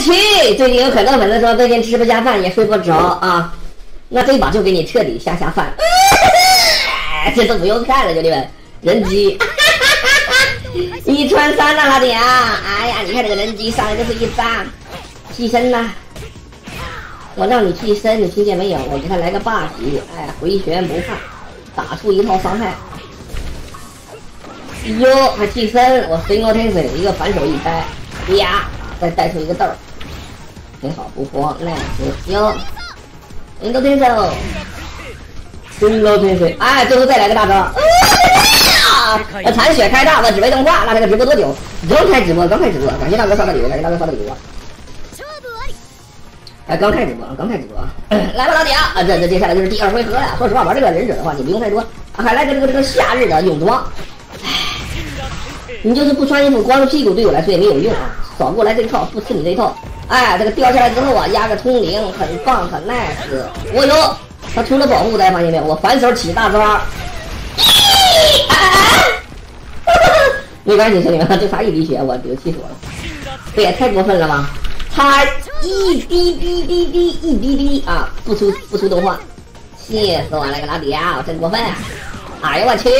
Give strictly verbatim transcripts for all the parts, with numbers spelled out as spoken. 去！最近有很多粉丝说最近吃不下饭也睡不着啊，那这把就给你彻底下下饭，嗯、这都不用看了，兄弟们，人机一穿三了，老铁啊！哎呀，你看这个人机上来就是一扎，替身呐！我让你替身，你听见没有？我给他来个霸体，哎，回旋不怕，打出一套伤害。 哟，还替身！我飞过天水，一个反手一拍，呀，再带出一个豆儿，挺好，不慌，耐吃。哟，飞过天水，飞过天水，哎，最后再来个大招！啊，残血开大的只为动画，那这个直播多久？刚开直播，刚开直播，感谢大哥刷的礼物，感谢大哥刷的礼物。哎，刚开直播，刚开直播，来吧，老铁啊！这这接下来就是第二回合了。说实话，玩这个忍者的话，你不用太多，还来个这个这个夏日的泳装。 你就是不穿衣服，光着屁股对我来说也没有用啊！少过来这一套，不吃你这一套。哎，这个掉下来之后啊，压个通灵，很棒，很 nice。我有，他除了保护，大家发现没有？我反手起大招，啊、没关系，兄弟们，就差一滴血，我就气死我了。这也太过分了吧！他一滴滴滴滴一滴滴啊，不出不出动画，气死我了，个老弟啊！我真过分！哎呦我去，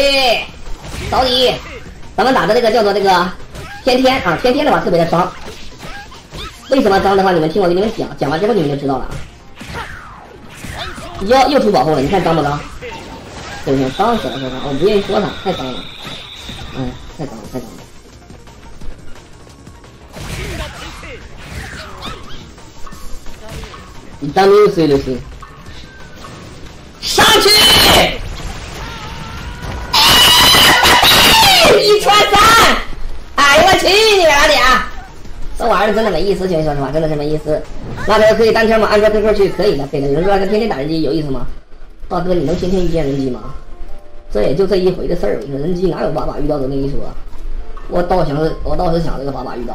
扫地。 咱们打的这个叫做这个天天啊，天天的话特别的脏。为什么脏的话，你们听我给你们讲，讲完之后你们就知道了啊。又又出保护了，你看脏不脏？对不对？脏死了，脏了！我不愿意说它，太脏了。哎，太脏了，太脏了。你当没有水流水？上去！ 一穿三，哎呦我去你老铁！这玩意儿真的没意思，兄弟说实话，真的是没意思。那这个可以单挑吗？按照 Q Q 去可以的，可以的。有人说跟天天打人机有意思吗？大哥，你能天天遇见人机吗？这也就这一回的事儿。你说人机哪有把把遇到的那一说？我倒想，我倒是想这个把把遇到。